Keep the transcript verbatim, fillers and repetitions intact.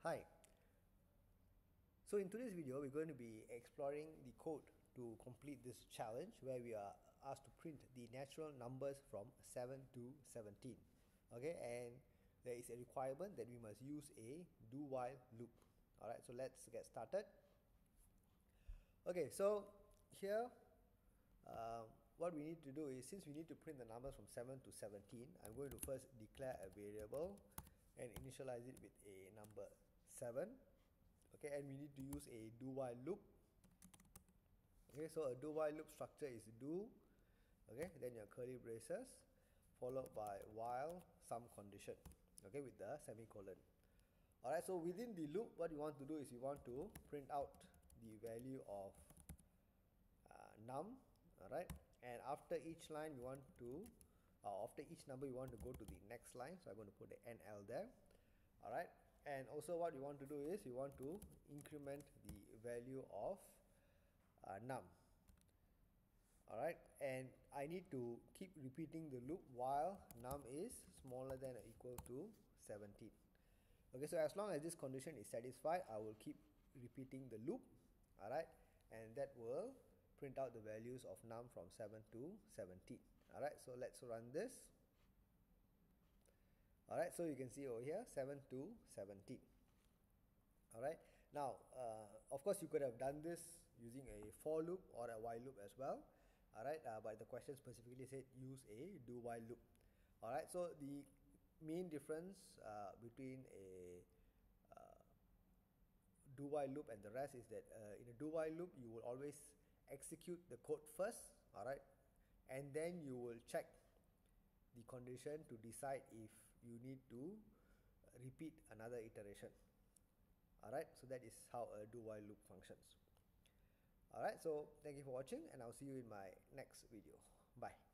Hi. So in today's video, we're going to be exploring the code to complete this challenge where we are asked to print the natural numbers from seven to seventeen. Okay, and there is a requirement that we must use a do while loop. All right, so let's get started. Okay, so here uh, what we need to do is, since we need to print the numbers from seven to seventeen, I'm going to first declare a variable and initialize it with a number seven. Okay, and we need to use a do while loop. Okay, so a do while loop structure is do, okay, then your curly braces followed by while some condition, okay, with the semicolon. All right, so within the loop, what you want to do is you want to print out the value of uh, num. All right, and after each line you want to uh, after each number you want to go to the next line, so I'm going to put the N L there. All right, and also what you want to do is you want to increment the value of uh, num. All right, and I need to keep repeating the loop while num is smaller than or equal to seventeen. Okay, so as long as this condition is satisfied, I will keep repeating the loop. All right, and that will print out the values of num from seven to seventeen. All right, so let's run this. Alright, so you can see over here seven to seventeen. Alright, now uh, of course you could have done this using a for loop or a while loop as well. Alright, uh, but the question specifically said use a do while loop. Alright, so the main difference uh, between a uh, do while loop and the rest is that uh, in a do while loop you will always execute the code first. Alright, and then you will check the condition to decide if you need to repeat another iteration. Alright, so that is how a do while loop functions. Alright, so thank you for watching, and I'll see you in my next video. Bye.